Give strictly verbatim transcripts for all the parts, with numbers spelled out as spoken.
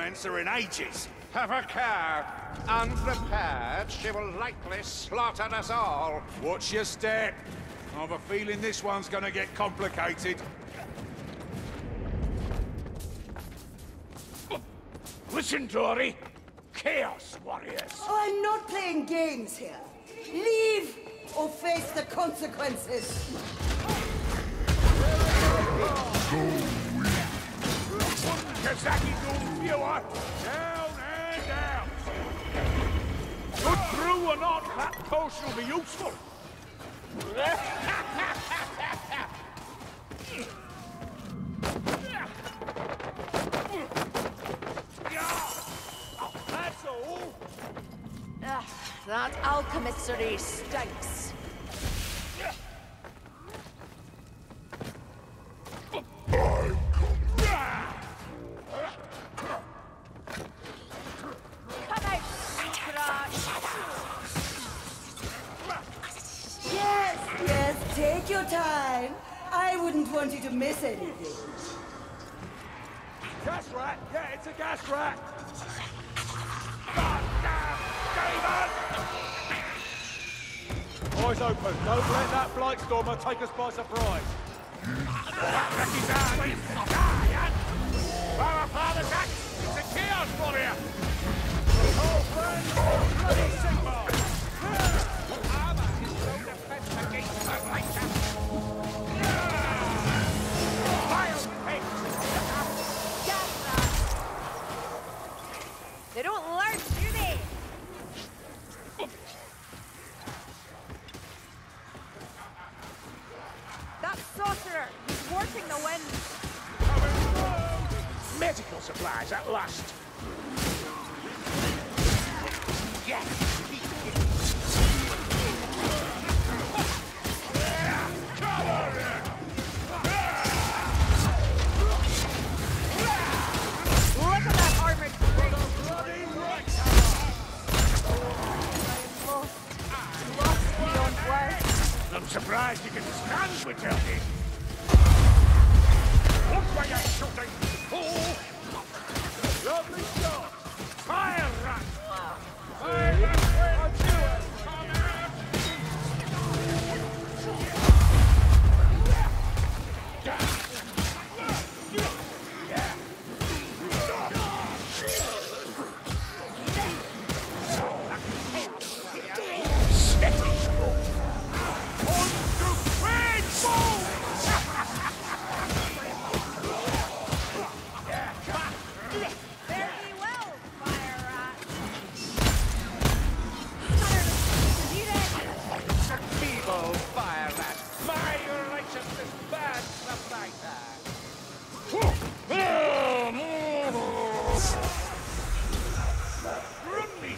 Answer in ages. Have a care. Unprepared, she will likely slaughter us all. Watch your step. I have a feeling this one's gonna get complicated. Listen, Dory. Chaos Warriors. I'm not playing games here. Leave or face the consequences. Kasaki, go viewer! Down and out! Good through or not, that course will be useful! That's all! Uh, that alchemistry stinks! Take your time. I wouldn't want you to miss anything. Gas rat? Yeah, it's a gas rat. Eyes open. Don't let that blightstormer take us by surprise. Our father Jack is a chaos warrior. Oh, friend, bloody Sigmar. They don't learn, do they? That sorcerer, he's warping the wind. Medical supplies at last. Yes. I'm surprised you can stand with Jack. What way I'm shooting? Oh! Lovely shot! Fire run! Fire run! Fire run! Come out! Step it!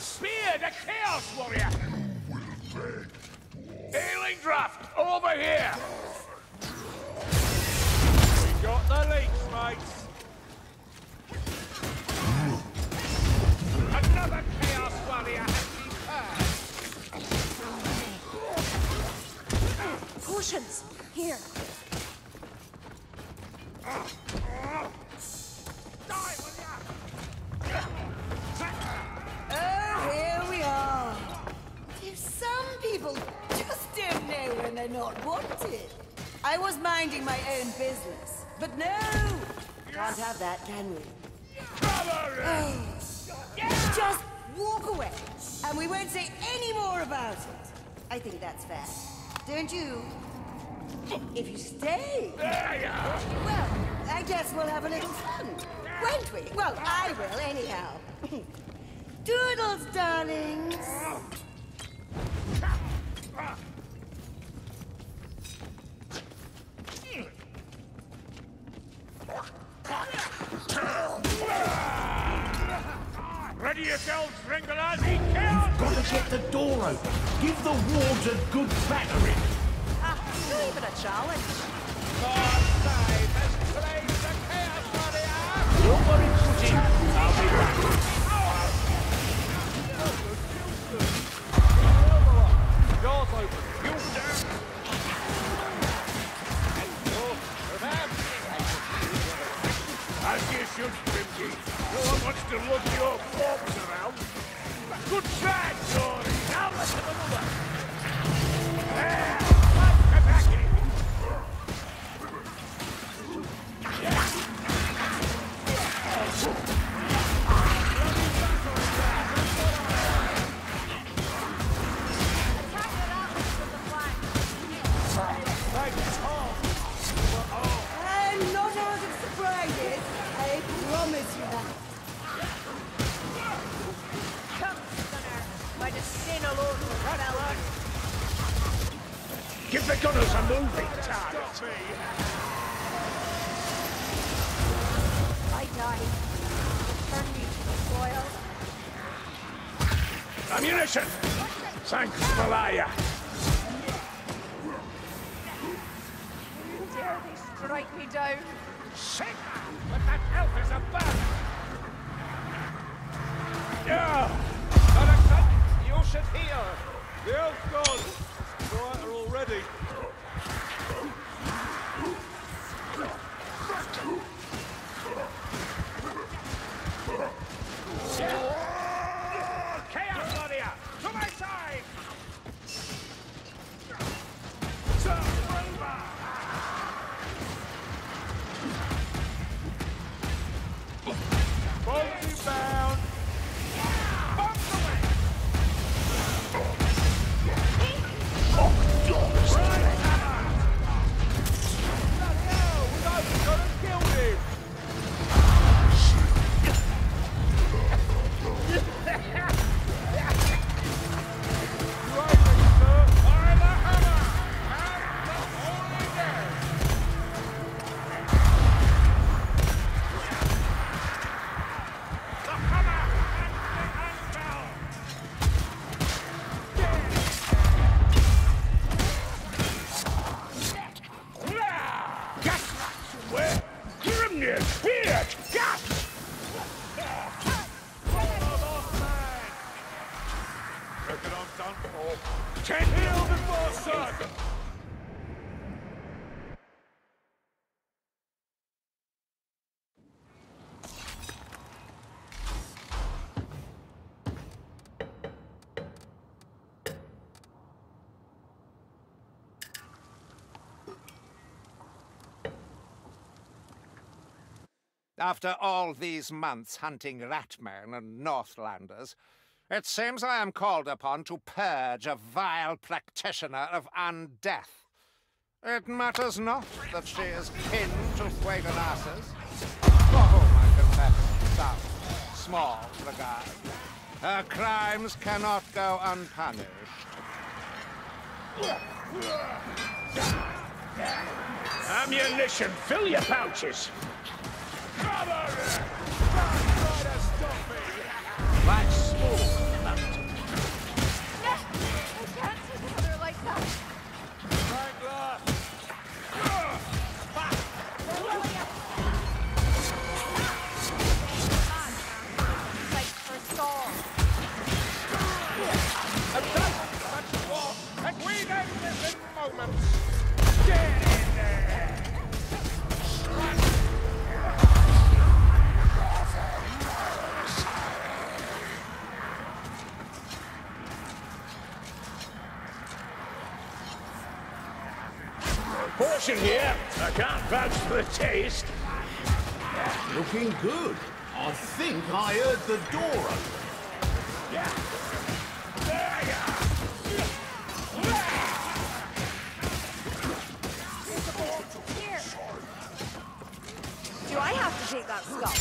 Spear, the Chaos Warrior! You will beg. Healing draft, over here! We got the leaks, mates. Another Chaos Warrior has been hurt. Potions, here. They're not wanted. I was minding my own business, but no! Can't have that, can we? Oh. Just walk away, and we won't say any more about it. I think that's fair. Don't you? If you stay, well, I guess we'll have a little fun, won't we? Well, I will, anyhow. Doodles, darlings! Ready yourselves, Ringolazzi! You've got to get the door open! Give the wards a good battering! Ah, uh, even a challenge! God save has played the Chaos Warrior! Don't worry, Cookie! I'll be back! Oh. Doors open! You down! As you should, Grimpy! No one wants to look your corpse around. Good try, Dory. Now let's have another. Yeah, like Kasaki. Give the gunners a moving target! I died. Turn me to the soil. Ammunition! Thanks, Malaya! Dare they strike me down? Shit! But that elf is a bastard! Yeah! Director, you should hear! The elf's gone! Right are already. Yeah. Chaos Warrior, to my side. Boldly bound. After all these months hunting Ratmen and Northlanders, it seems I am called upon to purge a vile practitioner of undeath. It matters not that she is kin to Hwainanassus, for whom I confess some small regard. Her crimes cannot go unpunished. Ammunition, fill your pouches! Like smooth mountain. No, I can't see another like that. Like that. Like for Saul. Attack such war, and we know this in moments. Get in there. Portion here. I can't vouch for the taste. Looking good. I think I heard the door open. Yeah. There you are. Here. Do I have to take that skull?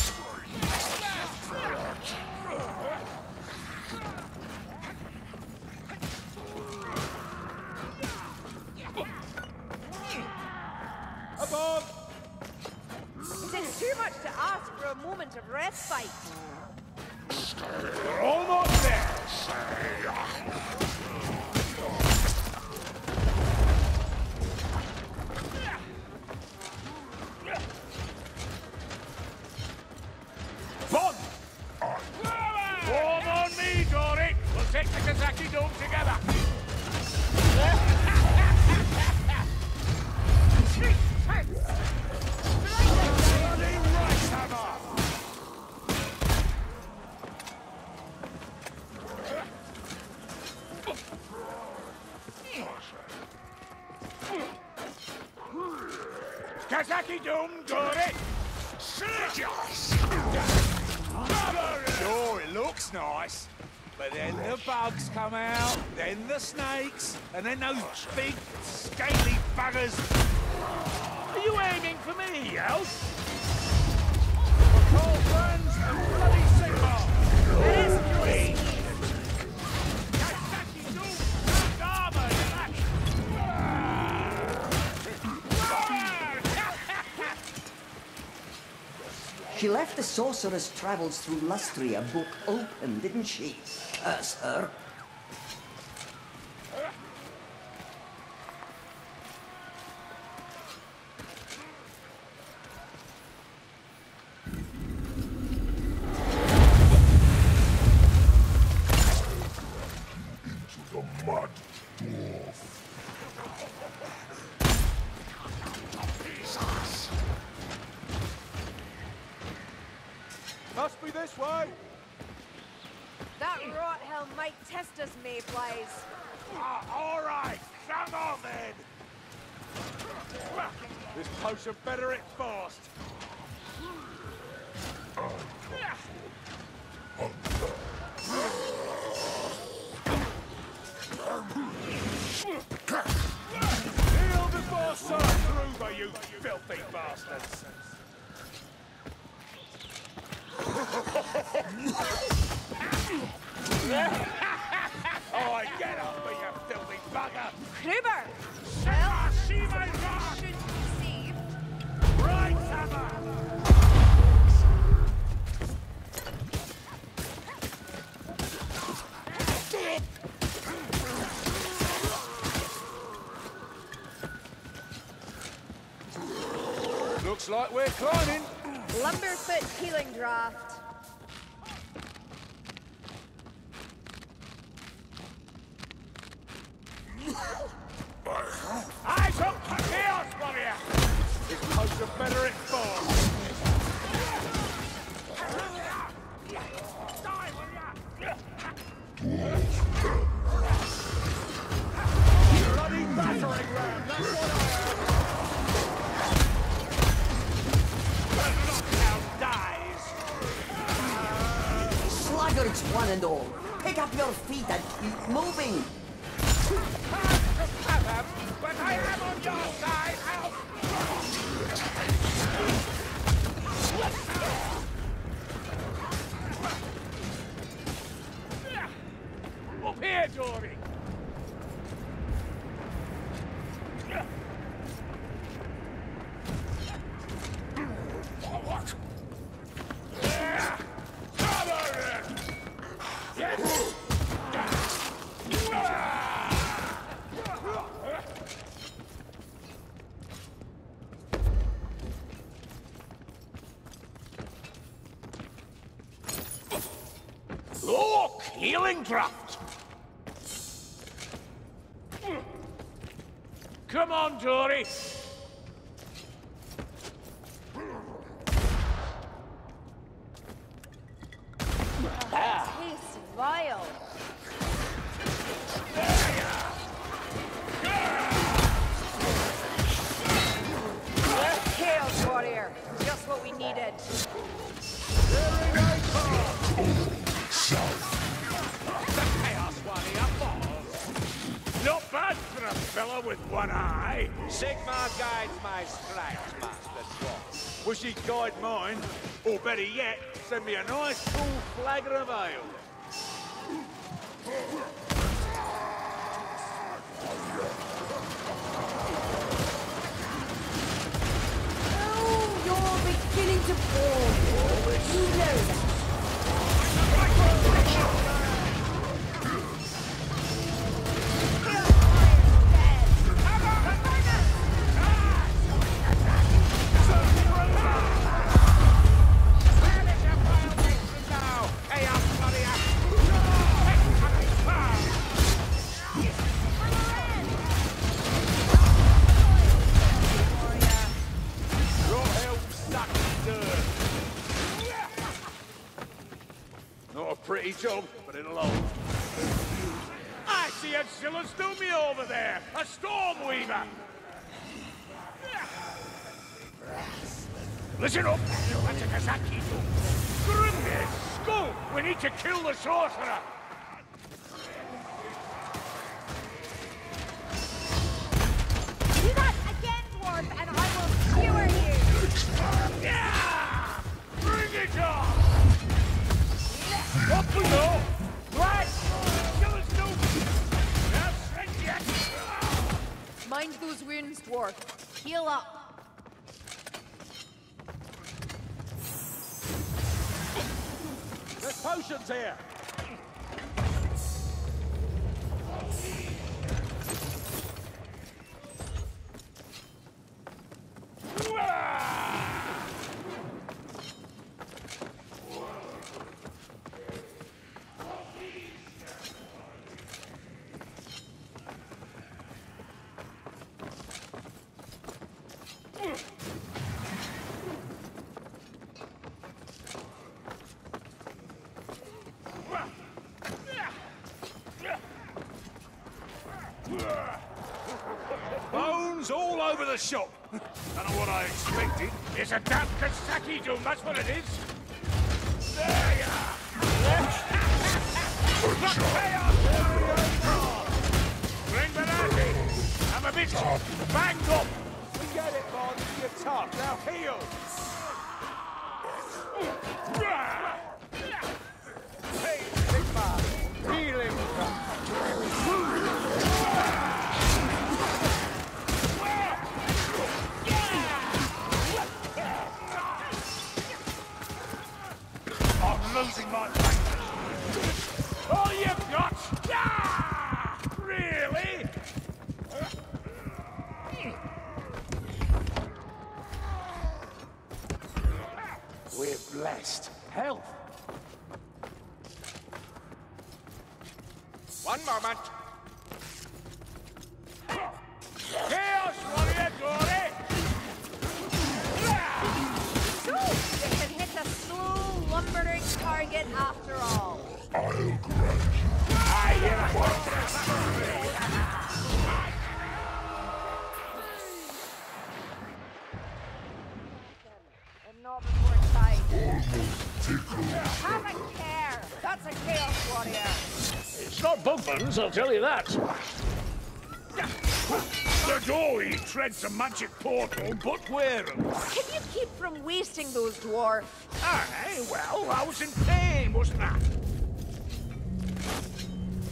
Above. Is it too much to ask for a moment of respite? We're almost there. Bon! Form on me, Dory. We'll take the Kasaki dome together. Bloody rice hammer! Kasaki Doom Dory! Sure, it looks nice. But then the bugs come out, then the snakes, and then those big, scaly buggers. Are you aiming for me, Elf? For cold burns and bloody Sigmar. It is green. Kasaki's all turned armor back. She left the sorcerer's travels through Lustria book open, didn't she? Curse her. Like we're climbing. Lumberfoot healing draft. I took the Chaos Warrior. This potion of better at four. Bloody battering round. That's what I. It's one and all. Pick up your feet and keep moving. But I am on your side. Help. Up here, Dory. Draft. Come on, Dory. With one eye. Sigmar guides my stripes, Master Scott. Wish he'd guide mine, or better yet, send me a nice full flagon of ale. Oh, you're beginning to bore me. You know that. Job, but it'll hold. I see a Zillus do me over there, a storm weaver. Listen up! What's a Kasaki do? Grimpy, go! We need to kill the sorcerer! Do that again, dwarf, and I will skewer you! Yeah! Bring it on! What the hell? What? Kill us, dude! That's it, yes! Mind those wounds, dwarf. Heal up. Potions here! Shop. I don't know what I expected. It's a damn Kasaki doom, that's what it is. There you are! The Chaos Warriors! Bring the landing! I'm a bit banged up! We get it, Vaughn. You're tough. Now heal! Hey, Sigmar! Heal him! Losing my life. All you've got? Ah! Really? We're blessed. Health. One moment. Chaos Warrior, Dory! So, you can hit the slow lumbering target after all. I'll grant you. I am and not before time. Have a care. That's a Chaos Warrior. It's not Bugman's, I'll tell you that. The Dory treads a magic portal, but where? Can you keep from wasting those, dwarf? Aye, well, I was in pain, wasn't I?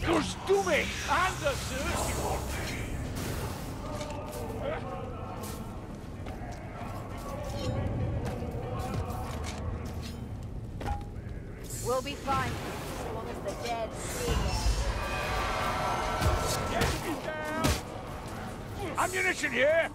You're stupid! And the thirsty one! We'll be fine, so long as the dead see us. Get me down! Ammunition here!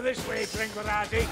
This way, Pringorati.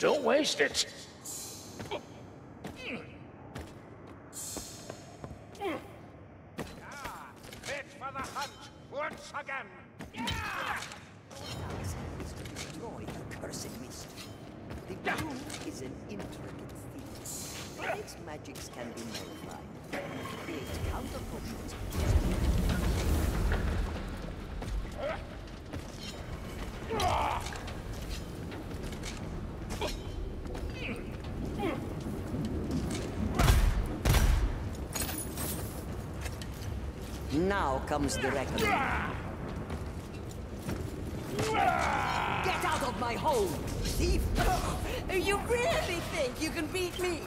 Don't waste it. once again! Yeah! Destroy the cursed mist. The blue is an intricate thing. Its magics can be modified. It creates counter potions. Now comes the reckoning. Get out of my hole, thief! You really think you can beat me?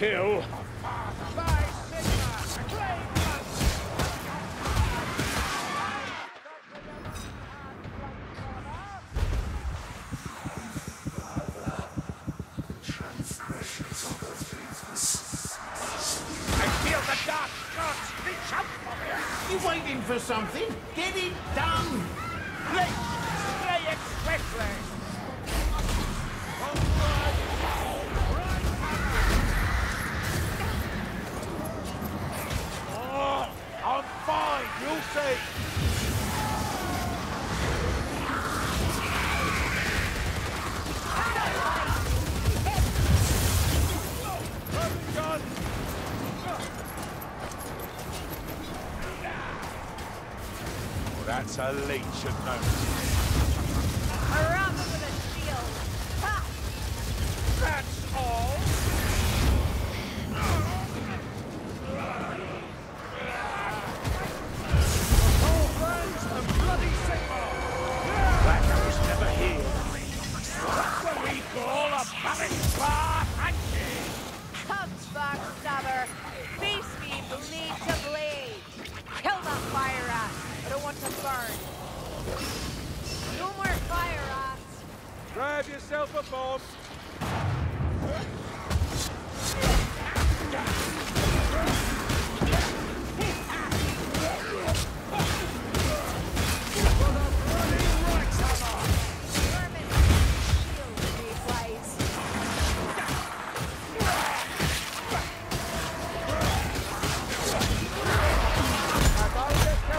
Kill. By Sigmar, claim us. Transgressions of the things. I feel the dark gods reach up for me. You waiting for something? Get it done. Play, play it quickly. A leech should know. Around with a shield. Ha! That's all. All friends of bloody Sigmar. That was never here. That's what we call a babbage bar hanky. Come, Foxstabber. Face me bleed to bleed. Kill the fire rat. I don't want to burn. No more fire rats. Grab yourself a bomb.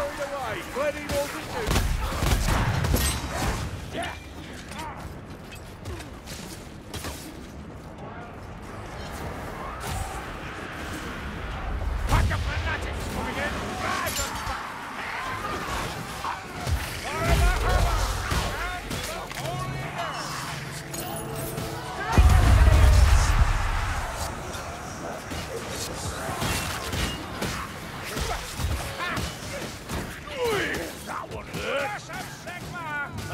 Shield,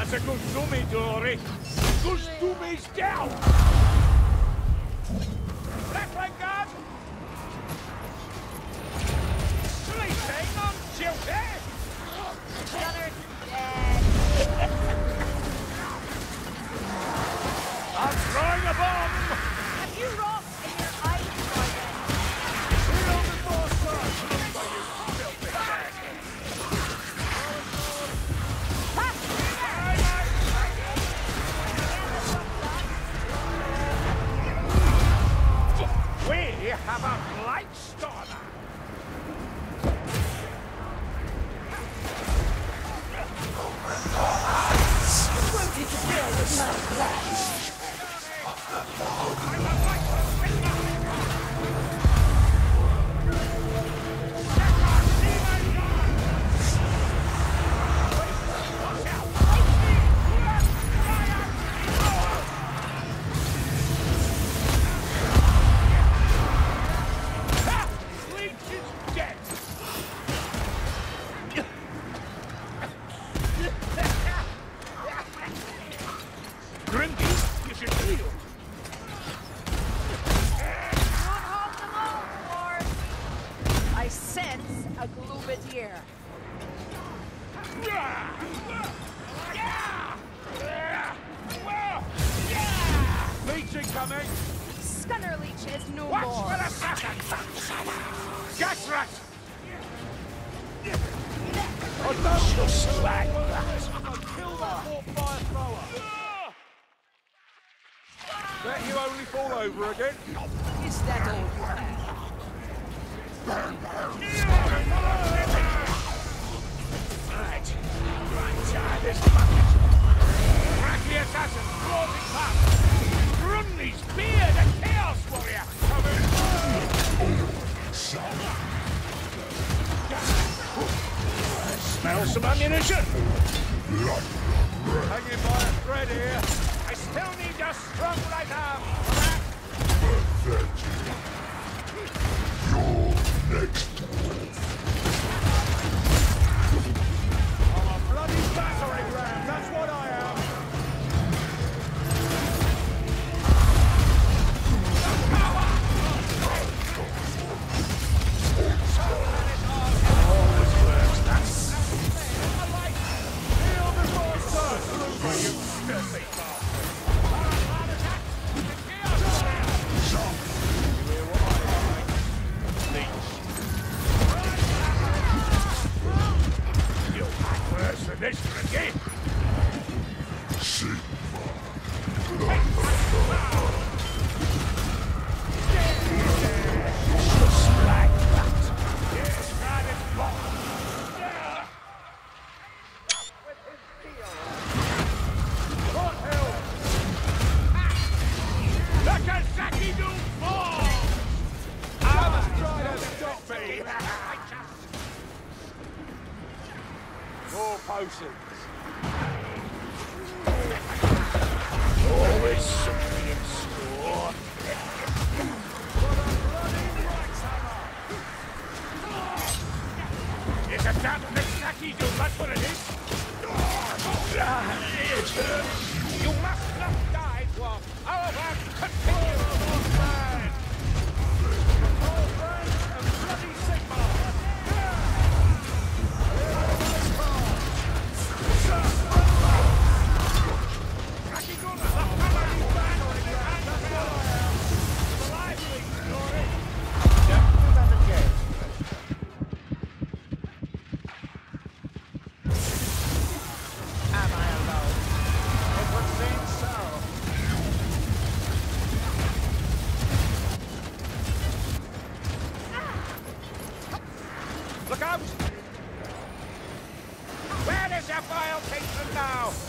That's a Kusumi, Dory. Kusumi's down! Blacklight guard! Please hang on, children! The other is dead. I'm throwing a bomb! Have you rocked in your eyes, Morgan? We're on the fourth side! You filthy bastards! Pass! Aye, aye! We have a light starter! Won't it appear with my flash? Now,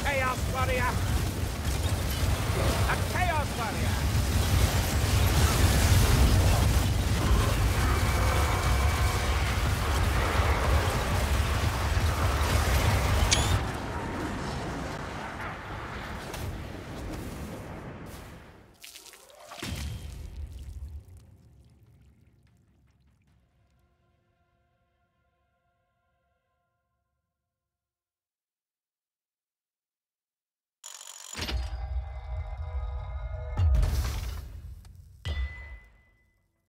Chaos Warrior! A Chaos Warrior!